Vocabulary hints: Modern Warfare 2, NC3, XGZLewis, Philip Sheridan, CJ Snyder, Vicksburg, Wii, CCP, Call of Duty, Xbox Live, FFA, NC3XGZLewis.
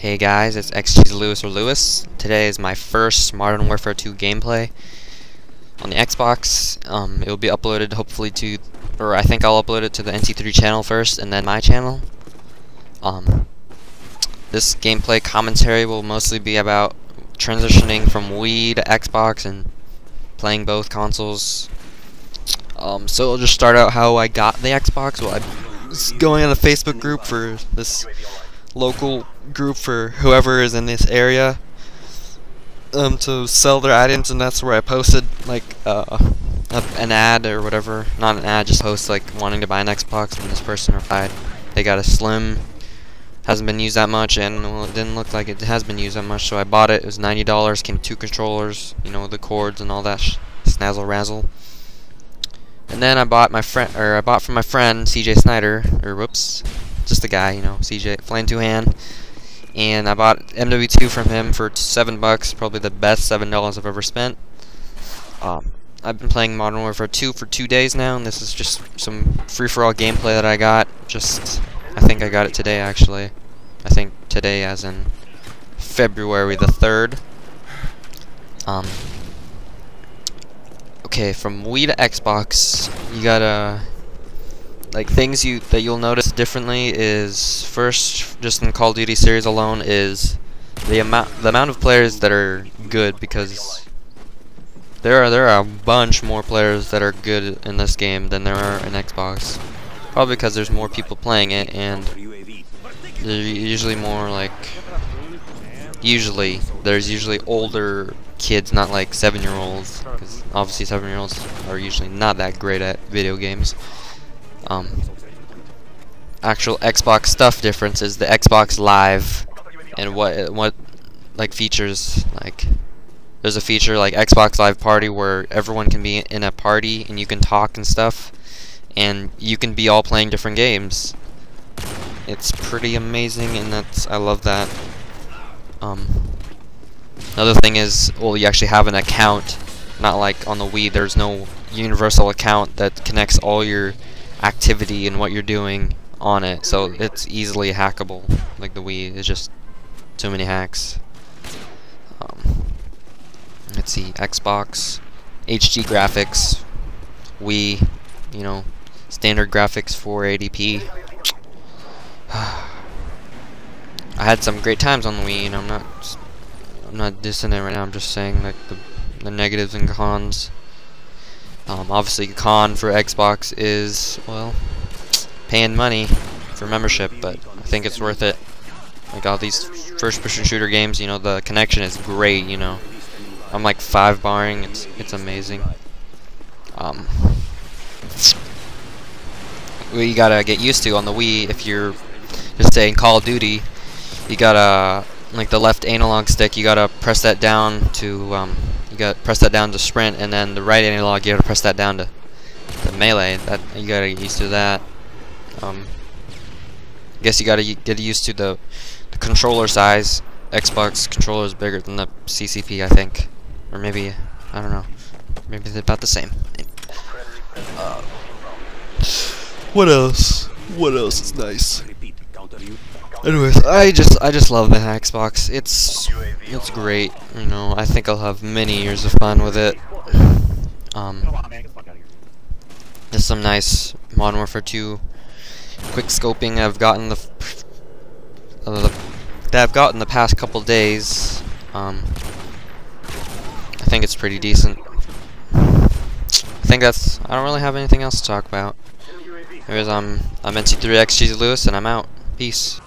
Hey guys, it's XGZLewis or Lewis. Today is my first Modern Warfare 2 gameplay on the Xbox. It will be uploaded hopefully to, or I think I'll upload it to the NC3 channel first and then my channel. This gameplay commentary will mostly be about transitioning from Wii to Xbox and playing both consoles. So I'll just start out how I got the Xbox. Well, I was going on a Facebook group for this local group for whoever is in this area to sell their items, and that's where I posted like an ad or whatever, not an ad, just post like wanting to buy an Xbox, and this person replied they got a slim, hasn't been used that much, and well, it didn't look like it has been used that much, so I bought it. It was $90, came two controllers, you know, the cords and all that snazzle razzle. And then I bought from my friend CJ Snyder, or whoops, just the guy, you know, CJ Flame Two Hand, and I bought MW2 from him for $7, probably the best $7 I've ever spent. I've been playing Modern Warfare 2 for 2 days now, and this is just some free-for-all gameplay that I got. Just, I think I got it today actually. I think today, as in February the 3rd. Okay, from Wii to Xbox, you gotta, like, things that you'll notice differently is, first, just in Call of Duty series alone, is the amount of players that are good, because there are a bunch more players that are good in this game than there are in Xbox. Probably because there's more people playing it, and there's usually older kids, not like 7-year-olds, because obviously 7-year-olds are usually not that great at video games. Actual Xbox stuff difference is the Xbox Live, and what like features, like there's a feature like Xbox Live Party where everyone can be in a party and you can talk and stuff, and you can be all playing different games. It's pretty amazing, and I love that. Another thing is, well, you actually have an account, not like on the Wii, there's no universal account that connects all your activity and what you're doing on it, so it's easily hackable. Like the Wii is just too many hacks. Let's see, Xbox, HD graphics, Wii, you know, standard graphics, 480p. I had some great times on the Wii, and I'm not dissing it right now. I'm just saying like the negatives and cons. Obviously, the con for Xbox is, well, paying money for membership, but I think it's worth it. Like all these first-person shooter games, you know, the connection is great. You know, I'm like 5-barring. It's amazing. You gotta get used to on the Wii if you're just saying Call of Duty. You gotta, like the left analog stick, you gotta press that down to press that down to sprint, and then the right analog you gotta press that down to the melee. That you gotta get used to that. I guess you gotta get used to the controller size. Xbox controller is bigger than the CCP, I think, or maybe, I don't know, maybe they're about the same. What else? What else is nice? Anyways, I just love the Xbox. It's great, you know. I think I'll have many years of fun with it. There's some nice Modern Warfare 2 quick scoping I've gotten the past couple days. I think it's pretty decent. I don't really have anything else to talk about. Anyways, I'm NC3XGZLewis, and I'm out. Peace.